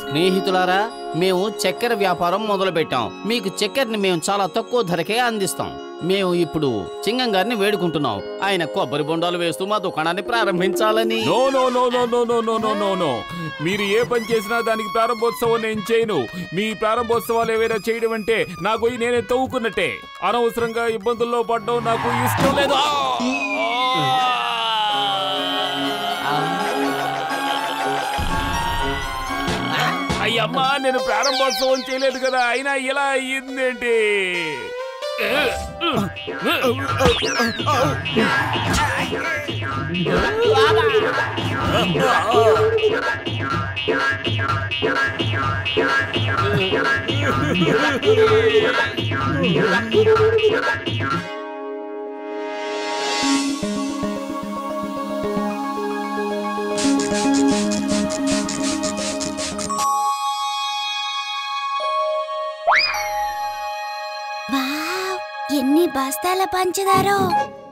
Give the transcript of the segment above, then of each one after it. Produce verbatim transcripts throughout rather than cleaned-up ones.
స్నేహితులారా మేము చక్కెర వ్యాపారం మొదలుపెట్టాం మీకు చక్కెరని మేము చాలా తక్కువ ధరకే అందిస్తాం మేము ఇప్పుడు చింగంగారిని వేడుకుంటున్నాం ఆయన కొబ్బరి బొండాలు వేస్తూ మా దుకాణాన్ని ప్రారంభించాలని no no no no no no no no no no మీరు ఏ పని చేసినా దానికి ప్రారంభోత్సవం నేను చేయను మీ ప్రారంభోత్సవాలు ఏవైనా చేయడం అంటే నాకు నేనే తవ్వుకున్నట్టే అనవసరంగా ఇబ్బందుల్లో పడడం నాకు ఇష్టం లేదు అయ్యమ్మా నేను ప్రారంభోత్సవం చేయలేదు కదా అయినా ఇలా అయిందేంటి बास्ताला पंचदारो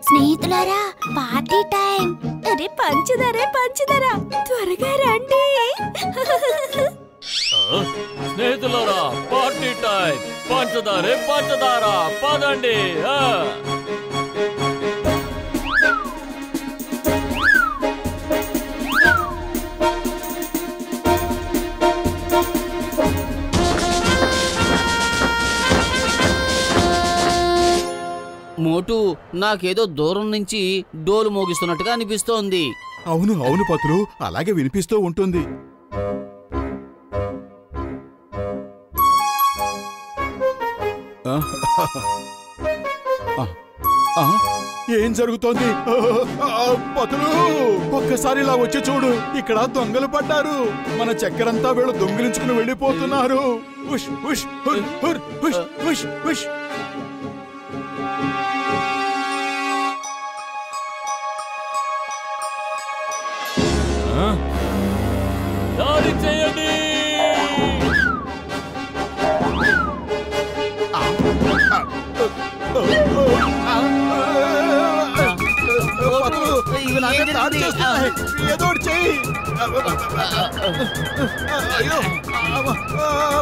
स्नेहितुलारा पार्टी टाइम अरे पंचदारे पंचदारा त्वरगा రండి స్నేహితులారా पार्टी टाइम पंचदारे पंचदारा పదండి మోటు నాకేదో దూరం నుంచి డోలు మోగిస్తున్నట్టుగా అనిపిస్తోంది అవును అవును పతులు అలాగే వినిపిస్తూ ఉంటుంది ఏం జరుగుతోంది పతులు ఒక్కసారి ఇలా వచ్చి చూడు ఇక్కడ దొంగలు పడ్డారు మన చక్కెరంతా వీళ్ళు దొంగిలించుకుని వెళ్ళిపోతున్నారు హుష్ హుష్ హుర్ హుష్ హుష్ హుష్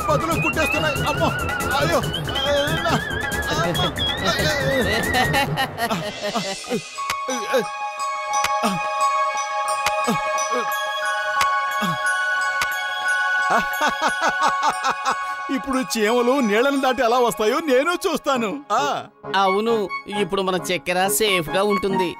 బదులు కుట్టేస్తున్నాయి అమ్మో అయ్యో ఇప్పుడు చీమలు నీళ్ళని దాటి ఎలా వస్తాయో నేను చూస్తాను అవును ఇప్పుడు మన చక్కెర సేఫ్ గా ఉంటుంది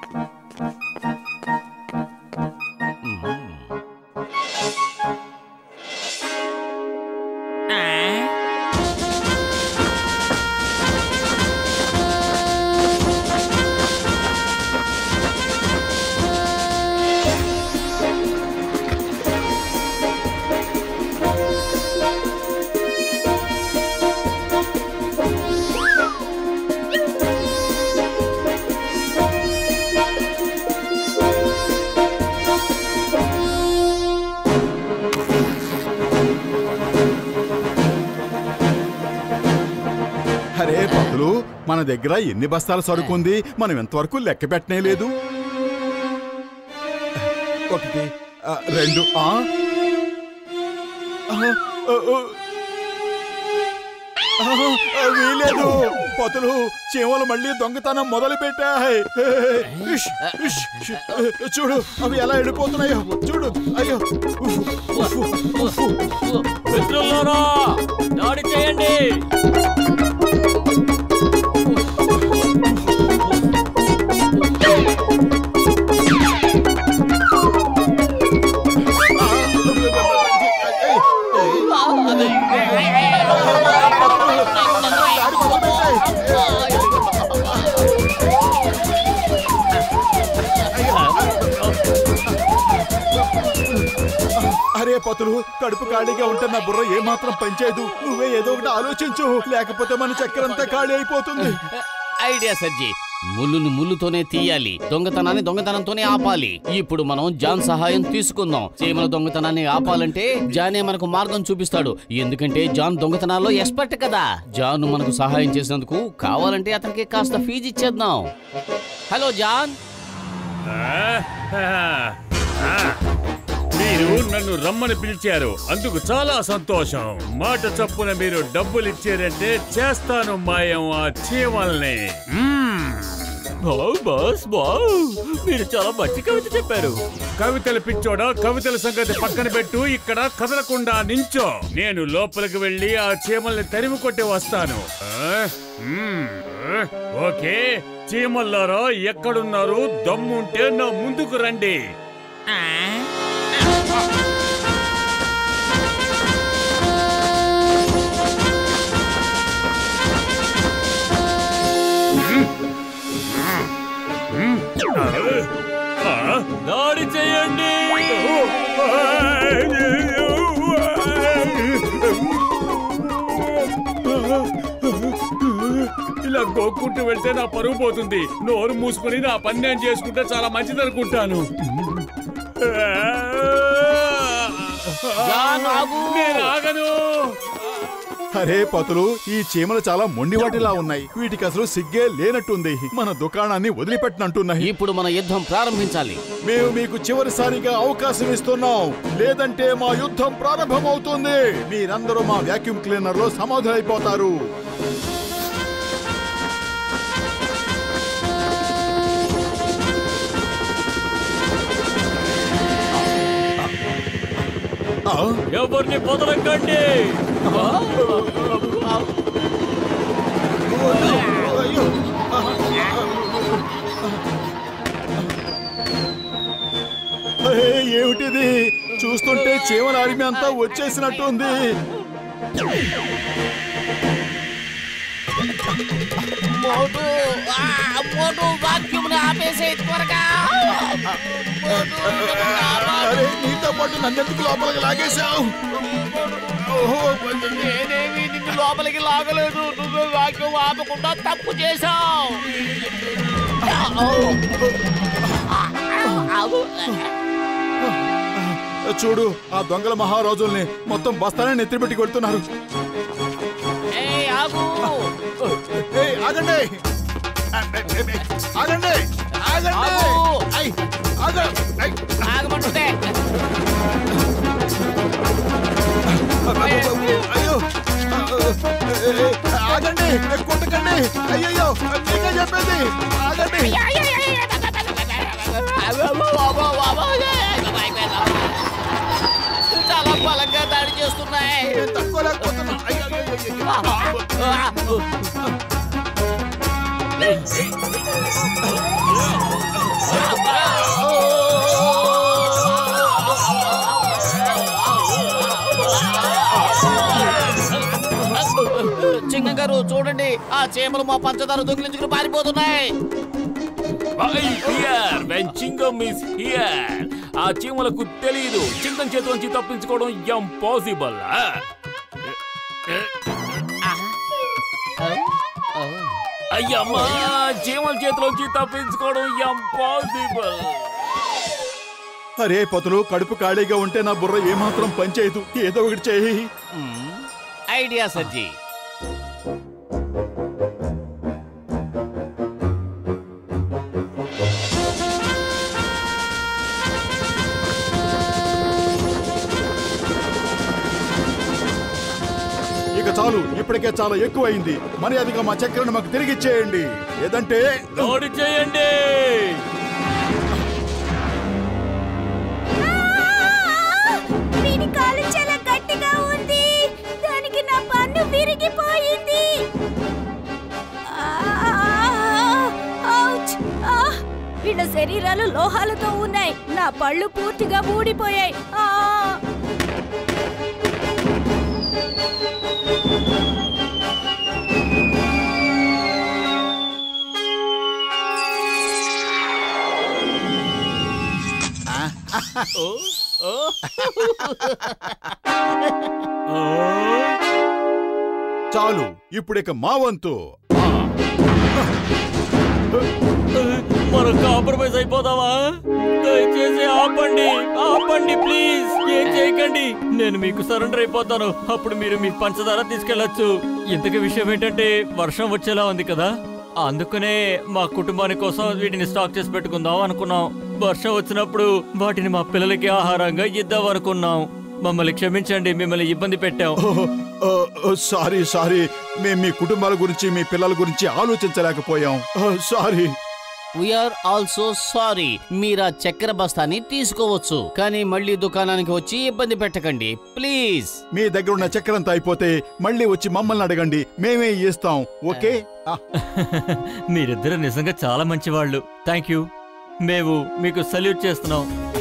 మన దగ్గర ఎన్ని బస్తాల సరుకు ఉంది మనం ఎంతవరకు లెక్క పెట్టనే లేదు ఒకటి రెండు ఆ వీలేదు పతులు చీమలు మళ్ళీ దొంగతనం మొదలు పెట్టాయి చూడు అవి ఎలా వెళ్ళిపోతున్నాయో చూడు అయ్యో మిత్రులారా దాడి చేయండి అరే పతులు కడుపు ఖాళీగా ఉంటున్న బుర్ర ఏమాత్రం పనిచేయదు నువ్వే ఏదో ఒకటి ఆలోచించు లేకపోతే మన చక్కెరంతా ఖాళీ అయిపోతుంది ఐడియా సర్జీ ముల్లును ముల్లుతోనే తీయాలి, దొంగతనాన్ని దొంగతనంతోనే ఆపాలి. ఇప్పుడు మనం జాన్ సహాయం తీసుకుందాం. చీమల దొంగతనాన్ని ఆపాలంటే జానే మనకు మార్గం చూపిస్తాడు. ఎందుకంటే జాన్ దొంగతనాల్లో ఎక్స్పర్ట్ కదా. జాన్ మనకు సహాయం చేసినందుకు కావాలంటే అతనికి కాస్త ఫీజు ఇచ్చేద్దాం. హలో జాన్, మీరు నన్ను రమ్మని పిలిచారు, అందుకు చాలా సంతోషం. మాట చప్పున మీరు డబ్బులు ఇచ్చారంటే చేస్తాను మాయం ఆ చీమల్ని. మీరు చాలా మంచి కవిత చెప్పారు. కవితల పిచ్చోడా, కవితల సంగతి పక్కన పెట్టు. ఇక్కడ కదలకుండా నించో. నేను లోపలికి వెళ్ళి ఆ చీమల్ని తరిమి కొట్టి వస్తాను. ఓకే చీమల్లారా, ఎక్కడున్నారు? దమ్ముంటే నా ముందుకు రండి. దాడి చేయండి. ఇలా గోక్కుంటూ వెళ్తే నా పరువు పోతుంది. నోరు మూసుకుని నా పని నేను చేసుకుంటే చాలా మంచిది అనుకుంటాను. అరే పతులు, ఈ చీమలు చాలా మొండివాటిలా ఉన్నాయి. వీటికి అసలు సిగ్గే లేనట్టుంది. మన దుకాణాన్ని వదిలిపెట్టినట్టున్నాయి. ఇప్పుడు మన యుద్ధం ప్రారంభించాలి. మేము మీకు చివరిసారిగా అవకాశం ఇస్తున్నాం, లేదంటే మా యుద్ధం ప్రారంభమవుతుంది. మీరందరూ మా వ్యాక్యూమ్ క్లీనర్ లో సమాధులైపోతారు. ఎవరిని పొదలకండి. ఏమిటిది? చూస్తుంటే చీమల అరిమి అంతా వచ్చేసినట్టు ఉంది. నీతో పాటు నన్నెందుకు లోపలికి లాగేశావు? నేనేమి నిన్ను లోపలికి లాగలేదు, నువ్వే వాక్యం ఆపకుండా తప్పు చేశావు. చూడు, ఆ దొంగల మహారాజుల్ని మొత్తం బస్తానే నెత్తిపెట్టి కొడుతున్నారు. ఆగండి ఆగండి ఆగమంటుంటే అయ్యో ఆగండి, కొట్టకండి. అయ్యో మీకే చెప్పేది, ఆగండి. చాలా బలంగా దాడి చేస్తున్నాయి. తక్కువ లేకపోతున్నా. చింగ గారు చూడండి, ఆ చీమలు మా పంచదార దొంగిలించుకుని పారిపోతున్నాయి. ఆ చీమలకు తెలియదు చింగం చేతి నుంచి తప్పించుకోవడం ఇంపాసిబుల్. అయ్యమ్మా, చీమల చేతిలోంచి తప్పించుకోవడం ఇంపాసిబుల్. అరే పతులు, కడుపు ఖాళీగా ఉంటే నా బుర్ర ఏమాత్రం పనిచేయదు. ఏదో ఒకటి చేయి. ఐడియా సజ్జీ. చాలు, ఇప్పటికే చాలా ఎక్కువైంది. మర్యాదగా మా చక్రాన్ని మాకు తిరిగి ఇచ్చేయండి, లేదంటే దాడి చేయండి. వీళ్ళ శరీరాలు లోహాలతో ఉన్నాయి, నా పళ్ళు పూర్తిగా ఊడిపోయాయి. చాలు, ఇప్పుడిక మా వంతు. మన కాపర్పై సైపోతావా? దయచేసి ఆపండి ఆపండి ప్లీజ్, ఏం చేయకండి. నేను మీకు సరెండర్ అయిపోతాను, అప్పుడు మీరు మీ పంచదార తీసుకెళ్లొచ్చు. ఇంతకీ విషయం ఏంటంటే వర్షం వచ్చేలా ఉంది కదా, అందుకనే మా కుటుంబాని కోసం వీటిని స్టాక్ చేసి పెట్టుకుందాం అనుకున్నాం. వర్షం వచ్చినప్పుడు వాటిని మా పిల్లలకి ఆహారంగా ఇద్దాం అనుకున్నాం. మమ్మల్ని క్షమించండి, మిమ్మల్ని ఇబ్బంది పెట్టాం. సారీ సారీ, మేము మీ కుటుంబాల గురించి మీ పిల్లల గురించి ఆలోచించలేకపోయాం. సారీ. We are also sorry. మీరు ఆ చక్కెర బస్తాని తీసుకోవచ్చు, కానీ మళ్ళీ దుకాణానికి వచ్చి ఇబ్బంది పెట్టకండి ప్లీజ్. మీ దగ్గర ఉన్న చక్కెరంతా అయిపోతే మళ్ళీ వచ్చి మమ్మల్ని అడగండి, మేమే ఇస్తాం. ఓకే. మీరిద్దరు నిజంగా చాలా మంచివాళ్ళు. Thank you. మేము మీకు సల్యూట్ చేస్తున్నాం.